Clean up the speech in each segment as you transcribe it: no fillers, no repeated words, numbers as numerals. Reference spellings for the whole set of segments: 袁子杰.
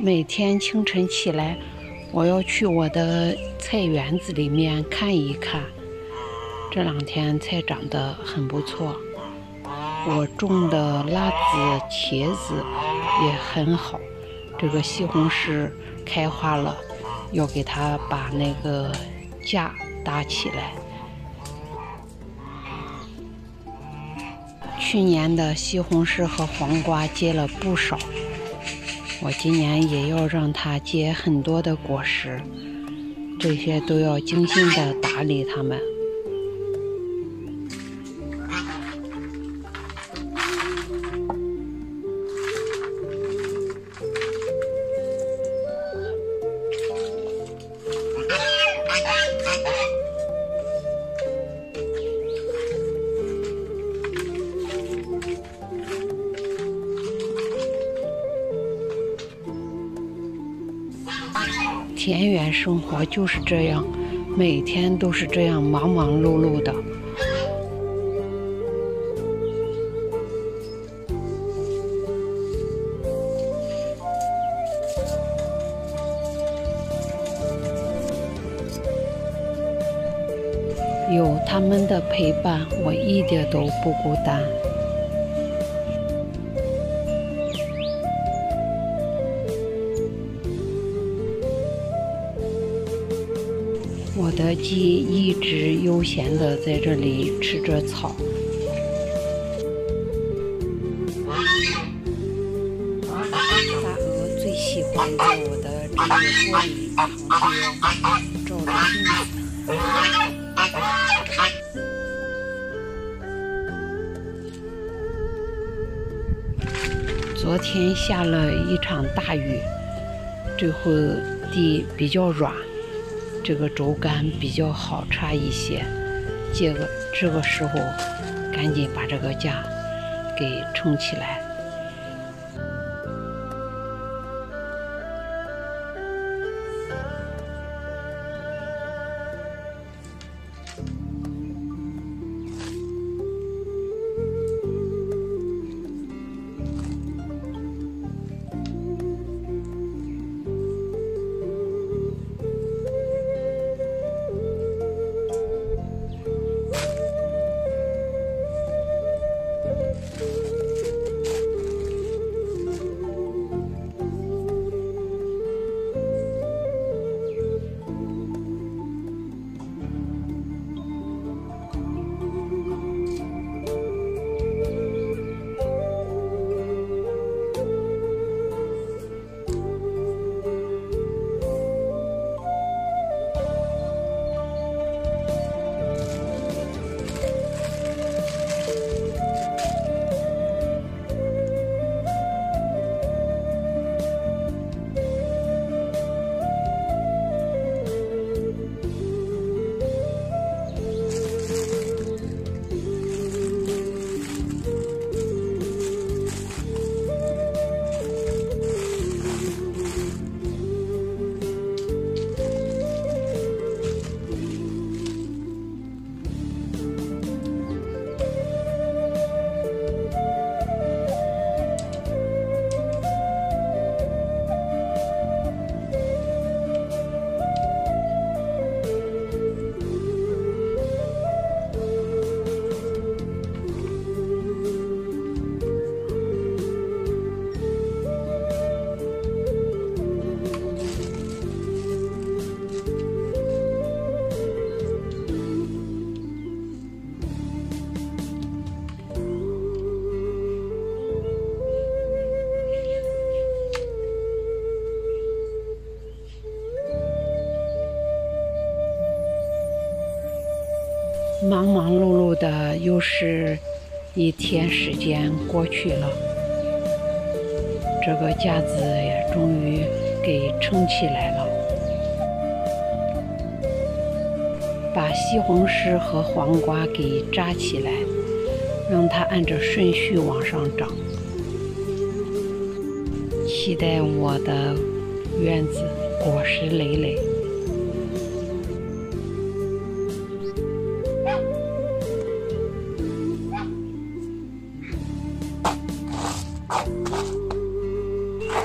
每天清晨起来，我要去我的菜园子里面看一看。这两天菜长得很不错，我种的辣子、茄子也很好。这个西红柿开花了，要给它把那个架搭起来。 去年的西红柿和黄瓜结了不少，我今年也要让它结很多的果实，这些都要精心的打理它们。田园生活就是这样，每天都是这样忙忙碌碌的。有他们的陪伴，我一点都不孤单。 我的鸡一直悠闲地在这里吃着草。大鹅最喜欢在我的这个窝里旁边照着镜子。昨天下了一场大雨，最后地比较软。 这个轴杆比较好插一些，这个时候赶紧把这个架给撑起来。忙忙碌碌的，又是一天时间过去了，这个架子也终于给撑起来了。把西红柿和黄瓜给扎起来，让它按着顺序往上长。期待我的院子果实累累。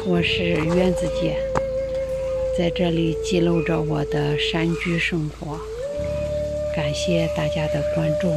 我是袁子杰，在这里记录着我的山居生活，感谢大家的关注。